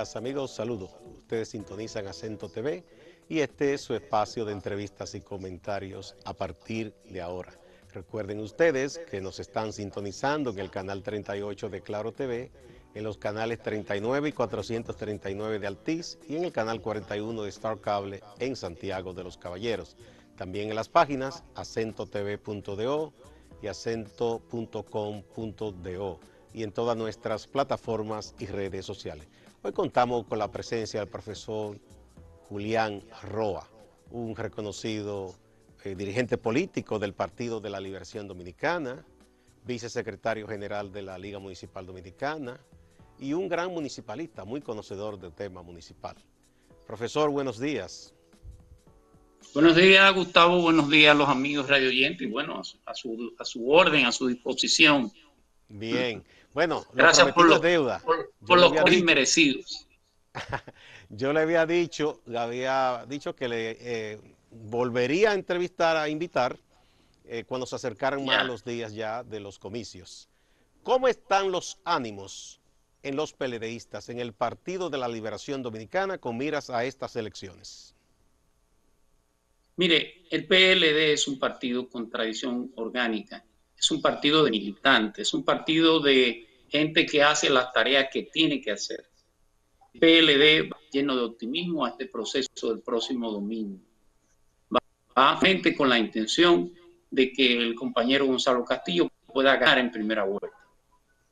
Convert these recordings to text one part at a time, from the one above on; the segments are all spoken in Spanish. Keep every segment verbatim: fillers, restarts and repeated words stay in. amigas, amigos, saludos. Ustedes sintonizan Acento T V y este es su espacio de entrevistas y comentarios a partir de ahora. Recuerden ustedes que nos están sintonizando en el canal treinta y ocho de Claro T V, en los canales treinta y nueve y cuatrocientos treinta y nueve de Altiz y en el canal cuarenta y uno de Star Cable en Santiago de los Caballeros. También en las páginas acento t v punto d o y acento punto com punto d o y en todas nuestras plataformas y redes sociales. Hoy contamos con la presencia del profesor Julián Roa, un reconocido eh, dirigente político del Partido de la Liberación Dominicana, vicesecretario general de la Liga Municipal Dominicana y un gran municipalista, muy conocedor del tema municipal. Profesor, buenos días. Buenos días, Gustavo. Buenos días a los amigos radioyentes. Y bueno, a su, a su orden, a su disposición. Bien. Bueno, gracias por los, deuda. Por, por los coris merecidos. Yo le había dicho, le había dicho que le eh, volvería a entrevistar, a invitar, eh, cuando se acercaran más los días ya de los comicios. ¿Cómo están los ánimos en los PLDistas, en el Partido de la Liberación Dominicana, con miras a estas elecciones? Mire, el P L D es un partido con tradición orgánica. Es un partido de militantes, es un partido de gente que hace las tareas que tiene que hacer. El P L D va lleno de optimismo a este proceso del próximo domingo. Va gente con la intención de que el compañero Gonzalo Castillo pueda ganar en primera vuelta.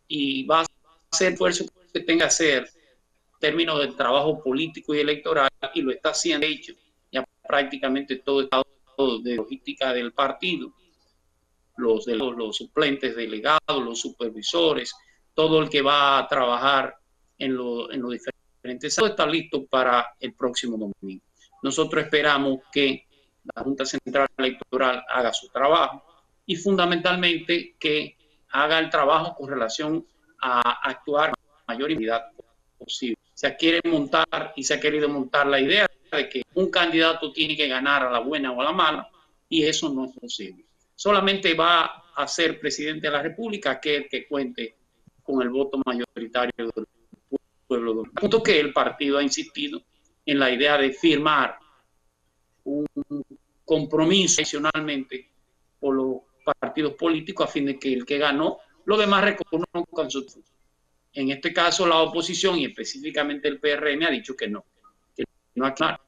Y va a hacer el esfuerzo que tenga que hacer en términos del trabajo político y electoral, y lo está haciendo. De hecho, ya prácticamente todo el estado de logística del partido, Los, los, los suplentes delegados, los supervisores, todo el que va a trabajar en, lo, en los diferentes estados está listo para el próximo domingo. Nosotros esperamos que la Junta Central Electoral haga su trabajo y fundamentalmente que haga el trabajo con relación a actuar con la mayor unidad posible. Se quiere montar y se ha querido montar la idea de que un candidato tiene que ganar a la buena o a la mala, y eso no es posible. Solamente va a ser presidente de la República aquel que cuente con el voto mayoritario del pueblo dominicano. Punto que el partido ha insistido en la idea de firmar un compromiso adicionalmente por los partidos políticos a fin de que el que ganó, los demás reconozcan su voto. En este caso, la oposición y específicamente el P R M ha dicho que no, que no aclara.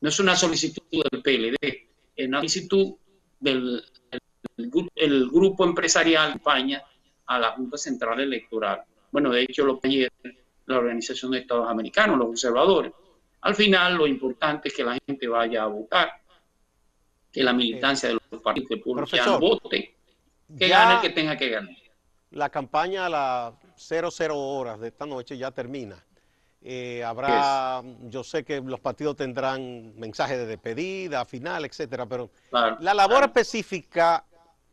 No es una solicitud del P L D, es una solicitud del El, el grupo empresarial España a la Junta Central Electoral. Bueno, de hecho, lo que ayer la Organización de Estados Americanos, los observadores. Al final, lo importante es que la gente vaya a votar, que la militancia eh, de los partidos republicanos vote, que gane el que tenga que ganar. La campaña a las cero horas de esta noche ya termina. Eh, habrá, yo sé que los partidos tendrán mensajes de despedida, final, etcétera, pero claro, la labor claro. específica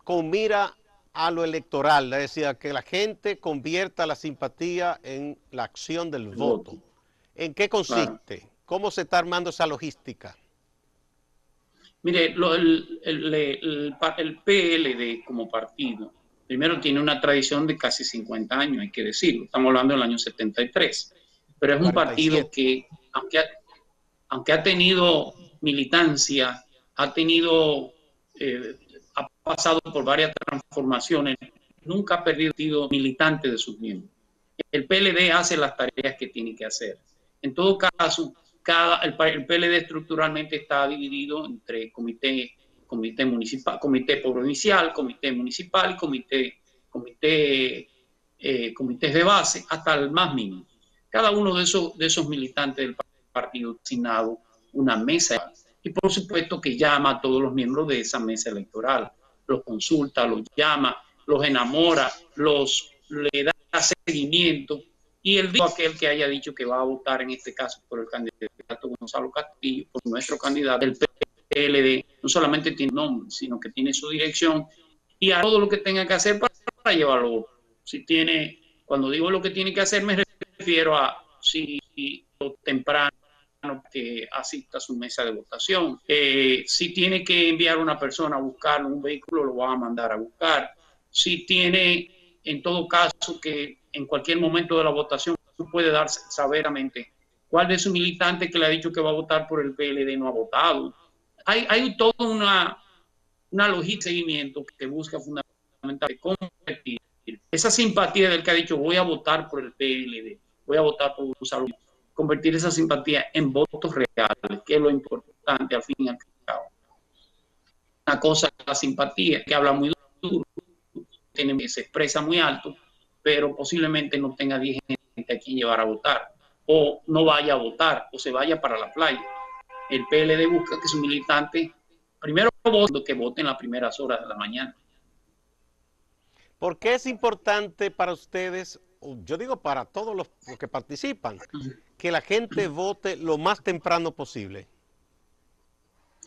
con mira a lo electoral, es decir, a que la gente convierta la simpatía en la acción del el voto. voto. ¿En qué consiste? Claro. ¿Cómo se está armando esa logística? Mire, lo, el, el, el, el P L D como partido, primero tiene una tradición de casi cincuenta años, hay que decirlo, estamos hablando del año setenta y tres. Pero es un partido que, aunque ha, aunque ha tenido militancia, ha tenido, eh, ha pasado por varias transformaciones, nunca ha perdido militante de sus miembros. El P L D hace las tareas que tiene que hacer. En todo caso, cada, el, el P L D estructuralmente está dividido entre comité, comité municipal, comité provincial, comité municipal y comité, comité, eh, comités de base, hasta el más mínimo. Cada uno de esos, de esos militantes del partido asignado una mesa, y por supuesto que llama a todos los miembros de esa mesa electoral, los consulta, los llama, los enamora, los le da seguimiento, y el día aquel que haya dicho que va a votar en este caso por el candidato Gonzalo Castillo, por nuestro candidato, el P L D, no solamente tiene nombre, sino que tiene su dirección y a todo lo que tenga que hacer para, para llevarlo. Si tiene, cuando digo lo que tiene que hacer, me refiero a si lo temprano que asista a su mesa de votación, eh, si tiene que enviar una persona a buscar un vehículo, lo va a mandar a buscar, si tiene en todo caso que en cualquier momento de la votación puede darse saberamente ¿Cuál de esos militantes que le ha dicho que va a votar por el P L D no ha votado? Hay, hay toda una, una logística de seguimiento que busca fundamentalmente convertir esa simpatía del que ha dicho voy a votar por el P L D, voy a votar por Gonzalo, convertir esa simpatía en votos reales, que es lo importante al fin y al cabo. Una cosa es la simpatía, que habla muy duro, que se expresa muy alto, pero posiblemente no tenga diez gente a quien llevar a votar, o no vaya a votar, o se vaya para la playa. El P L D busca que sus militantes primero voten, que voten las primeras horas de la mañana. ¿Por qué es importante para ustedes, yo digo para todos los, los que participan, que la gente vote lo más temprano posible?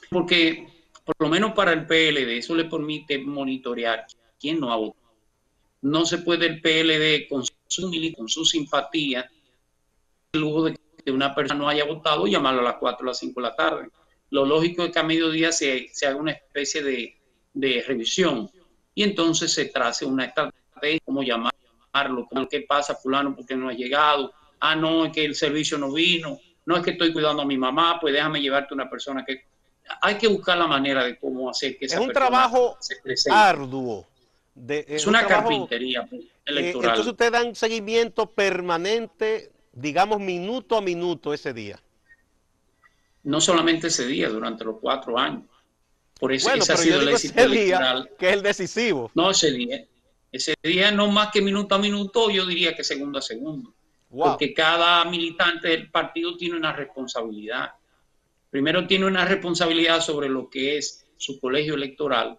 Porque, por lo menos para el P L D, eso le permite monitorear quién no ha votado. No se puede el P L D con su, con su simpatía, el lujo de que una persona no haya votado, llamarlo a las cuatro o las cinco de la tarde. Lo lógico es que a mediodía se, se haga una especie de, de revisión y entonces se trace una estrategia, como llamarlo, como qué pasa fulano porque no ha llegado, ah no, es que el servicio no vino, no es que estoy cuidando a mi mamá, pues déjame llevarte una persona que... Hay que buscar la manera de cómo hacer que esa persona se presente. Es un trabajo arduo. De, es, es una un trabajo, carpintería electoral. Eh, entonces ustedes dan seguimiento permanente, digamos minuto a minuto ese día. No solamente ese día, durante los cuatro años. Por eso bueno, ese ha sido el éxito electoral. Día, que es el decisivo. No, ese día. Ese día no más que minuto a minuto, yo diría que segundo a segundo. Wow. Porque cada militante del partido tiene una responsabilidad. Primero tiene una responsabilidad sobre lo que es su colegio electoral,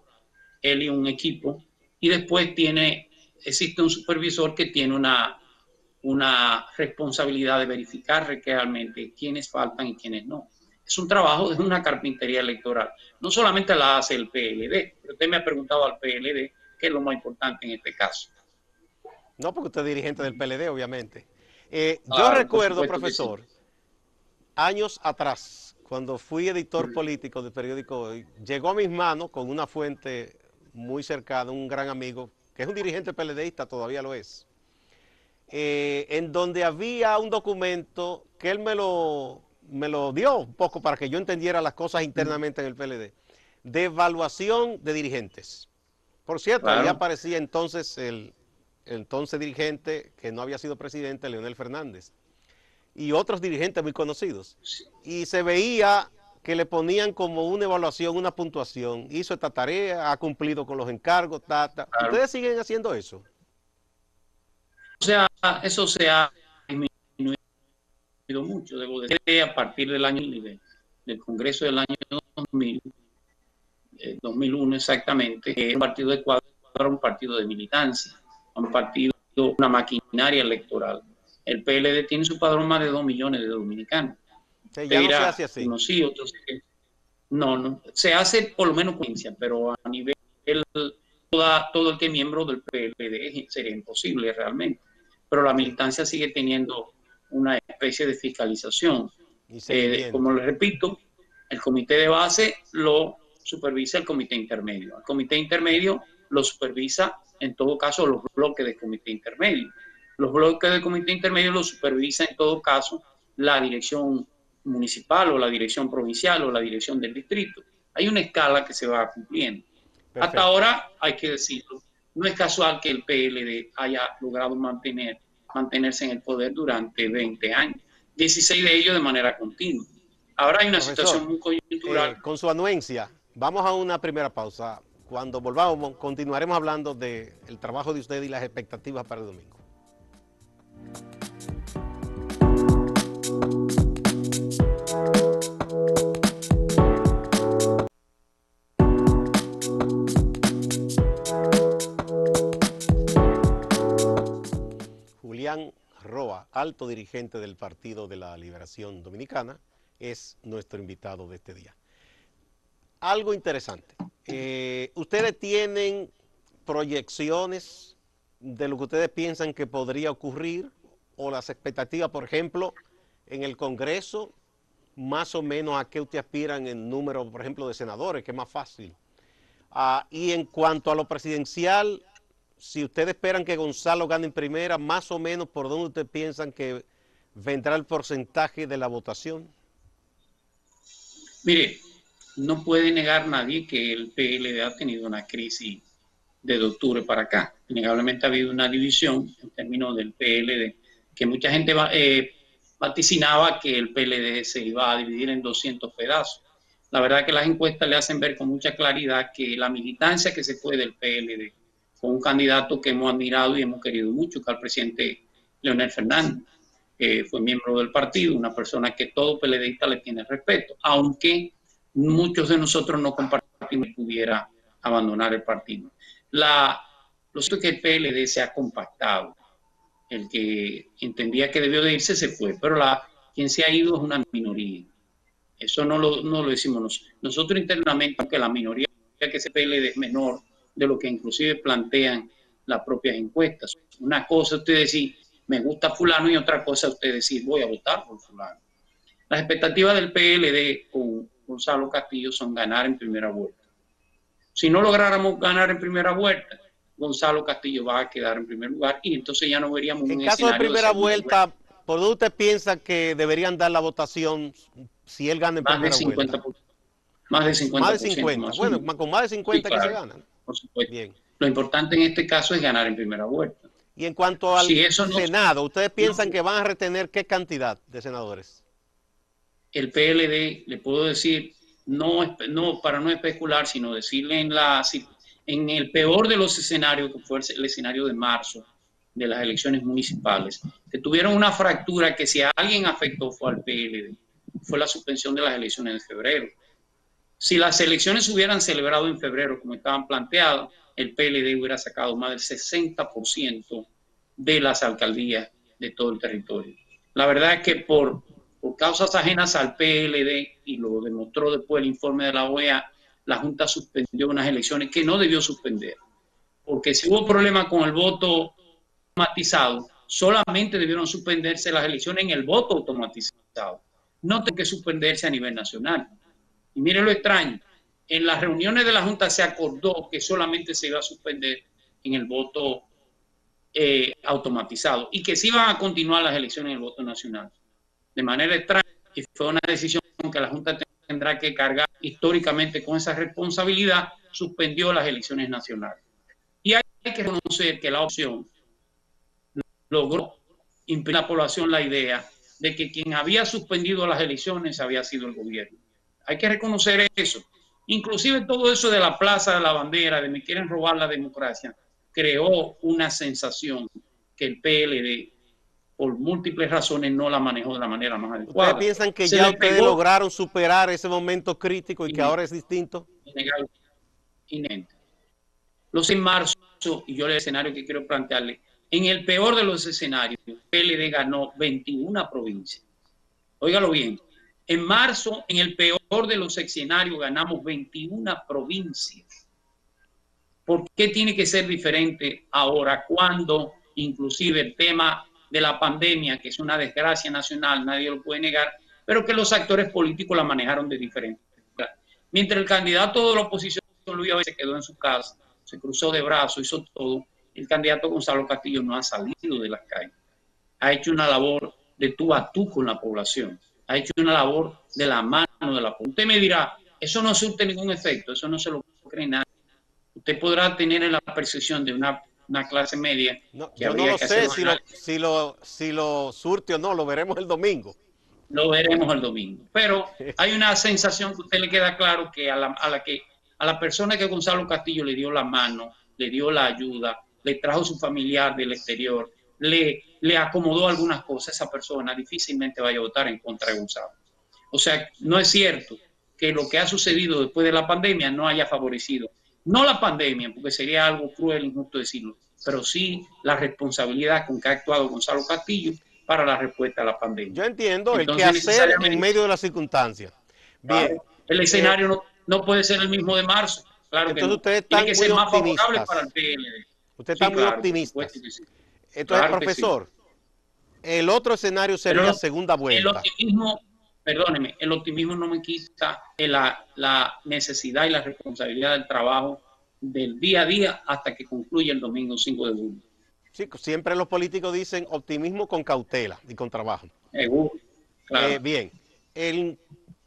él y un equipo, y después tiene, existe un supervisor que tiene una, una responsabilidad de verificar realmente quiénes faltan y quiénes no. Es un trabajo de una carpintería electoral. No solamente la hace el P L D, pero usted me ha preguntado al P L D qué es lo más importante en este caso. No, porque usted es dirigente del P L D, obviamente. Eh, ah, yo recuerdo, profesor, sí. años atrás, cuando fui editor político del periódico Hoy, llegó a mis manos con una fuente muy cercana, un gran amigo, que es un dirigente PLDista, todavía lo es, eh, en donde había un documento que él me lo, me lo dio un poco para que yo entendiera las cosas internamente en el P L D, de evaluación de dirigentes. Por cierto, claro. ya aparecía entonces el, el entonces dirigente, que no había sido presidente, Leonel Fernández, y otros dirigentes muy conocidos. Y se veía que le ponían como una evaluación, una puntuación. Hizo esta tarea, ha cumplido con los encargos, ta, ta. Claro. ¿Ustedes siguen haciendo eso? O sea, eso se ha disminuido mucho, debo decir, a partir del año de, del Congreso del año dos mil, eh, dos mil uno exactamente, que es un partido de cuadro, un partido de militancia, un partido, una maquinaria electoral. El P L D tiene su padrón más de dos millones de dominicanos. Sí, ya no se hace así. Unos sí, otros sí. No, no. Se hace por lo menos conciencia, pero a nivel toda, todo el que es miembro del P L D sería imposible realmente. Pero la militancia sigue teniendo una especie de fiscalización. Eh, como les repito, el comité de base lo supervisa el comité intermedio. El comité intermedio lo supervisa, en todo caso, los bloques del comité intermedio. Los bloques del comité intermedio los supervisa en todo caso la dirección municipal o la dirección provincial o la dirección del distrito. Hay una escala que se va cumpliendo. Perfecto. Hasta ahora, hay que decirlo, no es casual que el P L D haya logrado mantener, mantenerse en el poder durante veinte años, dieciséis de ellos de manera continua. Ahora hay una Profesor, situación muy coyuntural. Eh, con su anuencia, vamos a una primera pausa. Cuando volvamos, continuaremos hablando del trabajo de usted y las expectativas para el domingo. Julián Roa, alto dirigente del Partido de la Liberación Dominicana, es nuestro invitado de este día. Algo interesante. Eh, ¿Ustedes tienen proyecciones de lo que ustedes piensan que podría ocurrir o las expectativas, por ejemplo, en el Congreso, más o menos a qué ustedes aspiran en número, por ejemplo, de senadores, que es más fácil? Ah, y en cuanto a lo presidencial, si ustedes esperan que Gonzalo gane en primera, más o menos, ¿por dónde ustedes piensan que vendrá el porcentaje de la votación? Mire, no puede negar nadie que el P L D ha tenido una crisis desde octubre para acá. Innegablemente ha habido una división en términos del P L D, que mucha gente va, eh, vaticinaba que el P L D se iba a dividir en doscientos pedazos. La verdad que las encuestas le hacen ver con mucha claridad que la militancia que se fue del P L D, con un candidato que hemos admirado y hemos querido mucho, que es el presidente Leonel Fernández, eh, fue miembro del partido, una persona que todo PLDista le tiene respeto, aunque muchos de nosotros no compartimos que pudiera abandonar el partido. La, lo cierto es que el P L D se ha compactado. El que entendía que debió de irse se fue, pero la, quien se ha ido es una minoría. Eso no lo, no lo decimos nosotros. Nosotros internamente, aunque la minoría que se P L D es menor de lo que inclusive plantean las propias encuestas. Una cosa usted decir, me gusta fulano, y otra cosa usted decir, voy a votar por fulano. Las expectativas del P L D con Gonzalo Castillo son ganar en primera vuelta. Si no lográramos ganar en primera vuelta, Gonzalo Castillo va a quedar en primer lugar y entonces ya no veríamos un escenario. En caso de primera vuelta, ¿por dónde usted piensa que deberían dar la votación si él gana en primera vuelta? Más de cincuenta por ciento. Más de cincuenta por ciento. Bueno, con más de cincuenta que se ganan. Por supuesto. Bien. Lo importante en este caso es ganar en primera vuelta. Y en cuanto al Senado, ¿ustedes piensan que van a retener qué cantidad de senadores? El P L D, le puedo decir, no, no para no especular, sino decirle en la... En el peor de los escenarios, que fue el escenario de marzo, de las elecciones municipales, que tuvieron una fractura que si a alguien afectó fue al P L D, fue la suspensión de las elecciones de febrero. Si las elecciones se hubieran celebrado en febrero, como estaban planteadas, el P L D hubiera sacado más del sesenta por ciento de las alcaldías de todo el territorio. La verdad es que por, por causas ajenas al P L D, y lo demostró después el informe de la O E A, la Junta suspendió unas elecciones que no debió suspender, porque si hubo problemas con el voto automatizado, solamente debieron suspenderse las elecciones en el voto automatizado. No tiene que suspenderse a nivel nacional. Y miren lo extraño, en las reuniones de la Junta se acordó que solamente se iba a suspender en el voto eh, automatizado y que se iban a continuar las elecciones en el voto nacional. De manera extraña, y fue una decisión que la Junta tenía tendrá que cargar históricamente con esa responsabilidad, suspendió las elecciones nacionales. Y hay que reconocer que la opción logró imprimir a la población la idea de que quien había suspendido las elecciones había sido el gobierno. Hay que reconocer eso. Inclusive todo eso de la plaza de la bandera, de me quieren robar la democracia, creó una sensación que el P L D por múltiples razones no la manejó de la manera más adecuada. ¿Ustedes piensan que ya ustedes lograron superar ese momento crítico y que ahora es distinto? Inegable. Los en marzo, y yo el escenario que quiero plantearle, en el peor de los escenarios, el P L D ganó veintiuna provincias. Óigalo bien, en marzo, en el peor de los escenarios, ganamos veintiuna provincias. ¿Por qué tiene que ser diferente ahora cuando inclusive el tema de la pandemia, que es una desgracia nacional, nadie lo puede negar, pero que los actores políticos la manejaron de diferente? Mientras el candidato de la oposición, Luis Abinader, se quedó en su casa, se cruzó de brazos, hizo todo, el candidato Gonzalo Castillo no ha salido de las calles. Ha hecho una labor de tú a tú con la población, ha hecho una labor de la mano de la población. Usted me dirá, eso no surte ningún efecto, eso no se lo cree nadie. Usted podrá tener en la percepción de una una clase media. No, que yo no lo que sé si lo, si, lo, si lo surte o no, lo veremos el domingo. Lo veremos el domingo. Pero hay una sensación que a usted le queda claro que a la, a la que a la persona que Gonzalo Castillo le dio la mano, le dio la ayuda, le trajo su familiar del exterior, le, le acomodó algunas cosas, esa persona difícilmente vaya a votar en contra de Gonzalo. O sea, no es cierto que lo que ha sucedido después de la pandemia no haya favorecido. No la pandemia, porque sería algo cruel, injusto decirlo, pero sí la responsabilidad con que ha actuado Gonzalo Castillo para la respuesta a la pandemia. Yo entiendo entonces, el que hacer en medio de las circunstancias. Bien, claro, el escenario eh, no, no puede ser el mismo de marzo. Claro que no. Ustedes están tiene que muy ser más favorable para el P L D. Usted está sí, muy claro, optimista. Sí. Entonces, claro, profesor, sí. El otro escenario sería pero, segunda vuelta. El optimismo, perdóneme, el optimismo no me quita la, la necesidad y la responsabilidad del trabajo del día a día hasta que concluya el domingo cinco de julio. Sí, siempre los políticos dicen optimismo con cautela y con trabajo. Uh, claro. eh, bien, en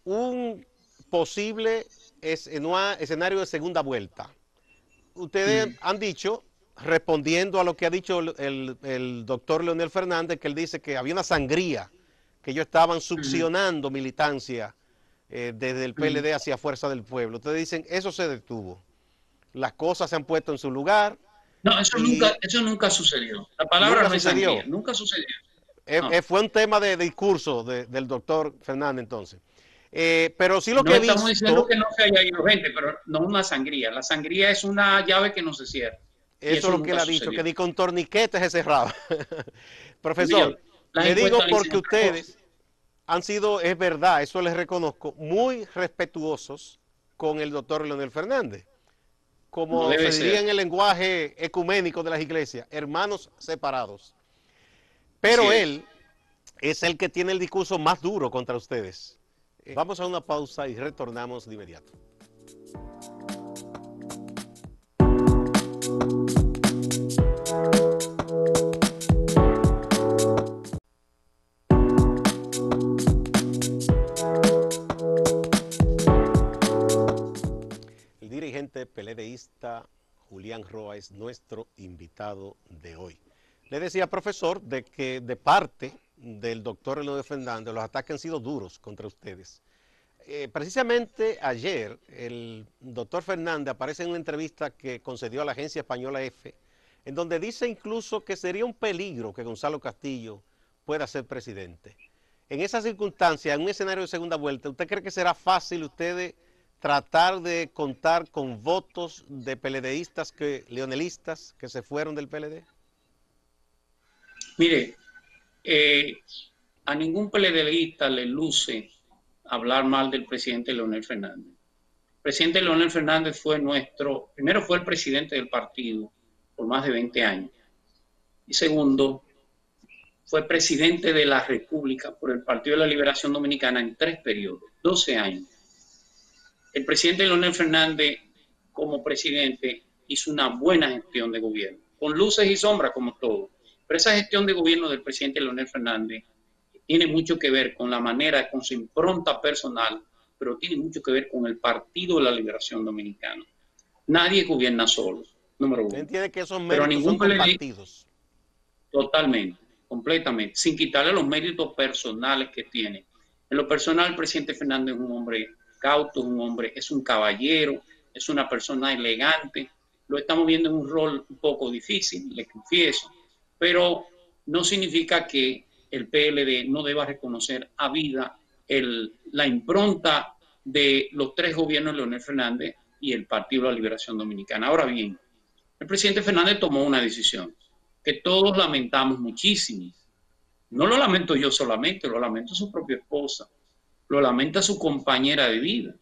un posible es, en un escenario de segunda vuelta, ustedes mm. han dicho, respondiendo a lo que ha dicho el, el doctor Leonel Fernández, que él dice que había una sangría, que ellos estaban succionando mm. militancia eh, desde el P L D mm. hacia Fuerza del Pueblo. Ustedes dicen, eso se detuvo, las cosas se han puesto en su lugar. No, eso nunca, eso nunca sucedió. La palabra no es sangría, nunca sucedió. Eh, no. eh, fue un tema de, de discurso de, del doctor Fernández, entonces. Eh, pero sí lo no que estamos visto, diciendo que no se haya ido gente, pero no una sangría. La sangría es una llave que no se cierra. Eso, eso es lo que él ha dicho, que ni con torniquetes se cerraba. Profesor, mira, le digo porque ustedes han sido, es verdad, eso les reconozco, muy respetuosos con el doctor Leonel Fernández. Como no se diría ser. En el lenguaje ecuménico de las iglesias, hermanos separados. Pero sí, él es el que tiene el discurso más duro contra ustedes. Vamos a una pausa y retornamos de inmediato. El dirigente PLDista Julián Roa es nuestro invitado de hoy. Le decía, profesor, de que de parte del doctor Leonel Fernández los ataques han sido duros contra ustedes. Eh, precisamente ayer el doctor Fernández aparece en una entrevista que concedió a la agencia española EFE, en donde dice incluso que sería un peligro que Gonzalo Castillo pueda ser presidente. En esas circunstancias, en un escenario de segunda vuelta, ¿usted cree que será fácil ustedes tratar de contar con votos de PLDistas, que, leonelistas que se fueron del P L D? Mire, eh, a ningún PLDista le luce hablar mal del presidente Leonel Fernández. El presidente Leonel Fernández fue nuestro, primero fue el presidente del partido por más de veinte años. Y segundo, fue presidente de la República por el Partido de la Liberación Dominicana en tres periodos, doce años. El presidente Leonel Fernández, como presidente, hizo una buena gestión de gobierno, con luces y sombras como todo. Pero esa gestión de gobierno del presidente Leonel Fernández tiene mucho que ver con la manera, con su impronta personal, pero tiene mucho que ver con el Partido de la Liberación Dominicana. Nadie gobierna solo, número uno. ¿Entiende que esos méritos pero a ningún son partidos? Totalmente, completamente, sin quitarle los méritos personales que tiene. En lo personal, el presidente Fernández es un hombre cauto, es un hombre, es un caballero, es una persona elegante. Lo estamos viendo en un rol un poco difícil, les confieso. Pero no significa que el P L D no deba reconocer a vida el, la impronta de los tres gobiernos de Leonel Fernández y el Partido de la Liberación Dominicana. Ahora bien, el presidente Fernández tomó una decisión que todos lamentamos muchísimo. No lo lamento yo solamente, lo lamento su propia esposa, lo lamenta su compañera de vida,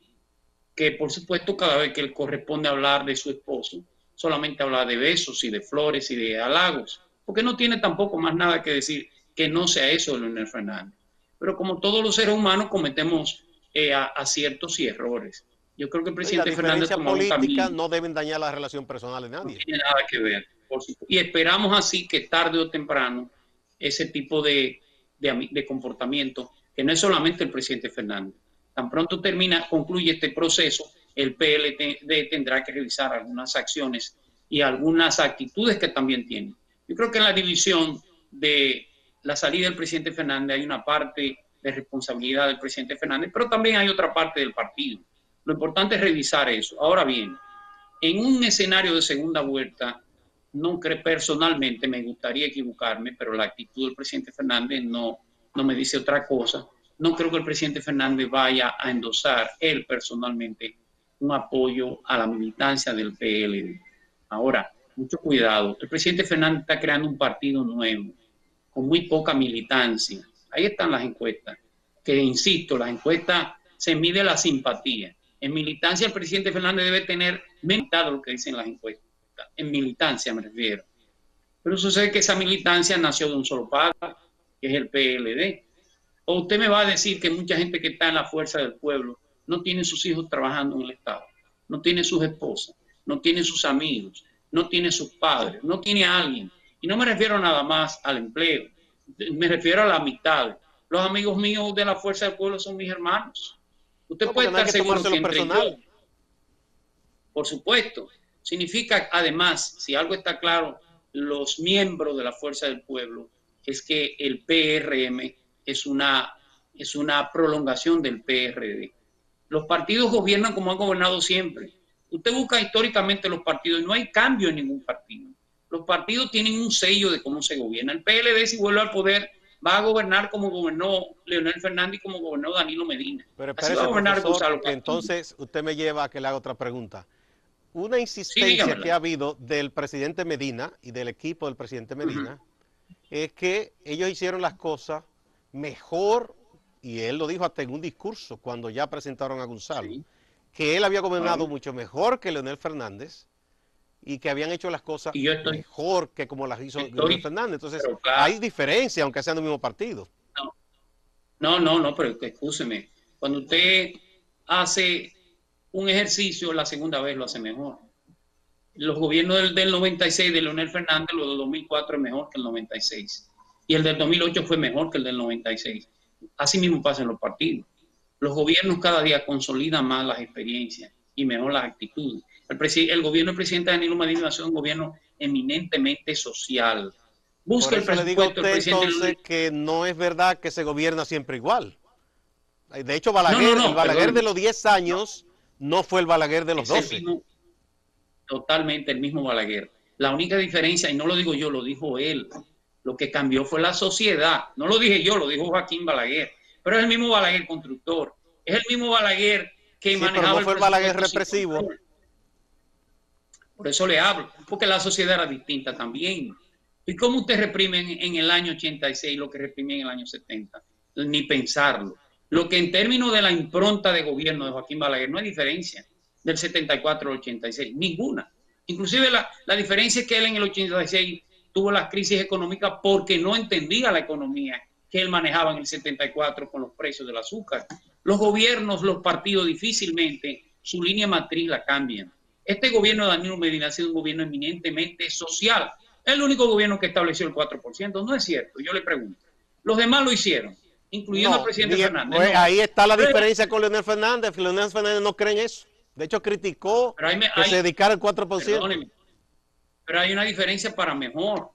que por supuesto cada vez que le corresponde hablar de su esposo, solamente habla de besos y de flores y de halagos, porque no tiene tampoco más nada que decir que no sea eso de Leonel Fernández. Pero como todos los seres humanos cometemos eh, aciertos y errores. Yo creo que el presidente Fernández tomó un camino. Las diferencias políticas no deben dañar la relación personal de nadie. No tiene nada que ver. Por supuesto. Y esperamos así que tarde o temprano ese tipo de, de, de comportamiento, que no es solamente el presidente Fernández. Tan pronto termina, concluye este proceso, el P L D tendrá que revisar algunas acciones y algunas actitudes que también tiene. Yo creo que en la división de la salida del presidente Fernández hay una parte de responsabilidad del presidente Fernández, pero también hay otra parte del partido. Lo importante es revisar eso. Ahora bien, en un escenario de segunda vuelta, no creo, personalmente me gustaría equivocarme, pero la actitud del presidente Fernández no, no me dice otra cosa. No creo que el presidente Fernández vaya a endosar él personalmente un apoyo a la militancia del P L D. Ahora, mucho cuidado. El presidente Fernández está creando un partido nuevo, con muy poca militancia. Ahí están las encuestas. Que, insisto, las encuestas se mide la simpatía. En militancia el presidente Fernández debe tener mentado lo que dicen las encuestas. En militancia me refiero. Pero sucede que esa militancia nació de un solo padre, que es el P L D. O usted me va a decir que mucha gente que está en la Fuerza del Pueblo no tiene sus hijos trabajando en el Estado, no tiene sus esposas, no tiene sus amigos, no tiene sus padres, no tiene a alguien. Y no me refiero nada más al empleo, me refiero a la amistad, Los amigos míos de la Fuerza del Pueblo son mis hermanos. Usted no, puede estar no seguro que entre ellos, por supuesto. Significa, además, si algo está claro, los miembros de la Fuerza del Pueblo, es que el P R M es una, es una prolongación del P R D. Los partidos gobiernan como han gobernado siempre. Usted busca históricamente los partidos y no hay cambio en ningún partido. Los partidos tienen un sello de cómo se gobierna. El P L D, si vuelve al poder, va a gobernar como gobernó Leonel Fernández y como gobernó Danilo Medina. Pero espérese, así va a gobernar, profesor, Gonzalo Castillo. Entonces usted me lleva a que le haga otra pregunta. Una insistencia sí, que ha habido del presidente Medina y del equipo del presidente Medina uh-huh. es que ellos hicieron las cosas mejor, y él lo dijo hasta en un discurso cuando ya presentaron a Gonzalo, sí. que él había gobernado Ay. mucho mejor que Leonel Fernández y que habían hecho las cosas y yo estoy, mejor que como las hizo estoy, Leonel Fernández. Entonces claro, hay diferencia, aunque sean del mismo partido. No, no, no, no pero escúcheme, cuando usted hace un ejercicio, la segunda vez lo hace mejor. Los gobiernos del, del noventa y seis de Leonel Fernández, los del dos mil cuatro es mejor que el noventa y seis. Y el del dos mil ocho fue mejor que el del noventa y seis. Así mismo pasa en los partidos. Los gobiernos cada día consolidan más las experiencias y mejor las actitudes. El, el gobierno del presidente Danilo Medina ha sido un gobierno eminentemente social. Busca el presupuesto del presidente. Entonces, que no es verdad que se gobierna siempre igual. De hecho, Balaguer, no, no, no, el Balaguer perdón. de los diez años... no fue el Balaguer de los doce. Mismo, totalmente el mismo Balaguer. La única diferencia, y no lo digo yo, lo dijo él, lo que cambió fue la sociedad. No lo dije yo, lo dijo Joaquín Balaguer. Pero es el mismo Balaguer constructor. Es el mismo Balaguer que sí, manejaba... pero no fue el Balaguer represivo. Por eso le hablo, porque la sociedad era distinta también. ¿Y cómo usted reprime en, en el año ochenta y seis lo que reprime en el año setenta? Ni pensarlo. Lo que en términos de la impronta de gobierno de Joaquín Balaguer no hay diferencia del setenta y cuatro al ochenta y seis, ninguna. Inclusive la, la diferencia es que él en el ochenta y seis tuvo las crisis económicas porque no entendía la economía que él manejaba en el setenta y cuatro con los precios del azúcar. Los gobiernos, los partidos difícilmente su línea matriz la cambian. Este gobierno de Danilo Medina ha sido un gobierno eminentemente social. Es el único gobierno que estableció el cuatro por ciento, no es cierto, yo le pregunto. Los demás lo hicieron, incluyendo no, al presidente ni, Fernández. Pues, no. Ahí está la diferencia con Leonel Fernández. Leonel Fernández no cree en eso. De hecho, criticó me, que hay, se dedicara al cuatro por ciento. Pero hay una diferencia para mejor.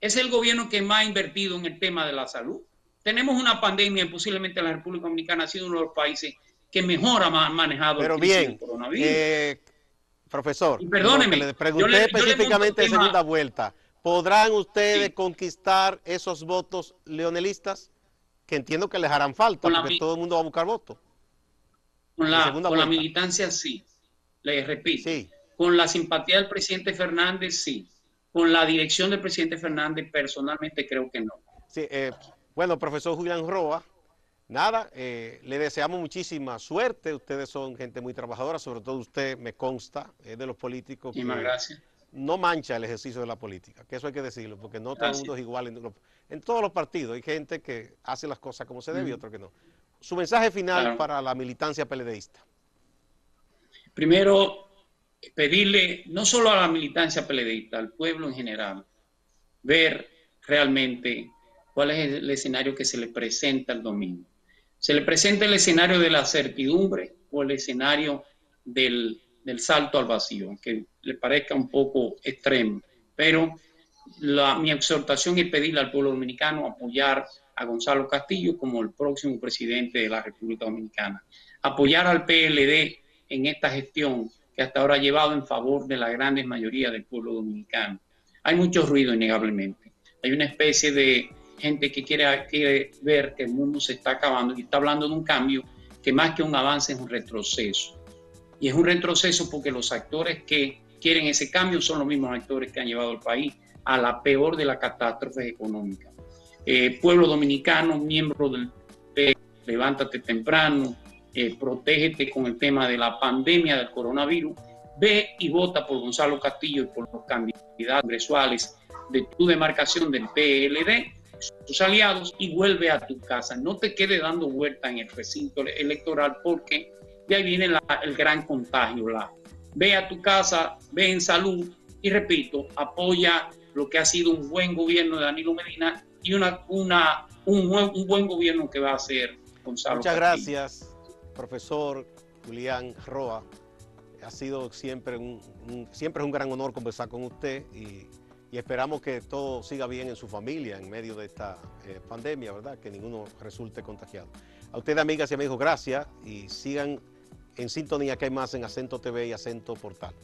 Es el gobierno que más ha invertido en el tema de la salud. Tenemos una pandemia y posiblemente la República Dominicana ha sido uno de los países que mejor ha manejado pero el bien, coronavirus. Eh, profesor, y perdóneme, le pregunté yo le, específicamente yo le en segunda vuelta. ¿Podrán ustedes sí. conquistar esos votos leonelistas? Que entiendo que les harán falta, la, porque todo el mundo va a buscar votos. Con la, con la militancia sí, les repito. Sí. Con la simpatía del presidente Fernández sí. Con la dirección del presidente Fernández personalmente creo que no. Sí, eh, bueno, profesor Julián Roa, nada, eh, le deseamos muchísima suerte. Ustedes son gente muy trabajadora, sobre todo usted me consta, es de los políticos que no mancha el ejercicio de la política, que eso hay que decirlo, porque no todo el mundo es igual en, en todos los partidos. Hay gente que hace las cosas como se debe mm. y otro que no. Su mensaje final claro. para la militancia peledeísta. Primero, pedirle no solo a la militancia peledeísta, al pueblo en general, ver realmente cuál es el escenario que se le presenta el domingo. ¿Se le presenta el escenario de la certidumbre o el escenario del... del salto al vacío, aunque le parezca un poco extremo? Pero la, mi exhortación es pedirle al pueblo dominicano apoyar a Gonzalo Castillo como el próximo presidente de la República Dominicana, apoyar al P L D en esta gestión que hasta ahora ha llevado en favor de la gran mayoría del pueblo dominicano. Hay mucho ruido innegablemente, hay una especie de gente que quiere, quiere ver que el mundo se está acabando y está hablando de un cambio que más que un avance es un retroceso. Y es un retroceso porque los actores que quieren ese cambio son los mismos actores que han llevado al país a la peor de las catástrofes económicas. Eh, pueblo dominicano, miembro del P R D, levántate temprano, eh, protégete con el tema de la pandemia del coronavirus, ve y vota por Gonzalo Castillo y por los candidatos congresuales de tu demarcación del P L D, tus aliados, y vuelve a tu casa. No te quedes dando vuelta en el recinto electoral porque... de ahí viene la, el gran contagio. La, ve a tu casa, ve en salud y repito, apoya lo que ha sido un buen gobierno de Danilo Medina y una, una un buen, un buen gobierno que va a hacer Gonzalo Muchas Castillo. Gracias, profesor Julián Roa. Ha sido siempre un, un, siempre es un gran honor conversar con usted y, y esperamos que todo siga bien en su familia en medio de esta eh, pandemia, ¿verdad? Que ninguno resulte contagiado. A ustedes, amigas y amigos, gracias y sigan en sintonía, que hay más en Acento T V y Acento Portal.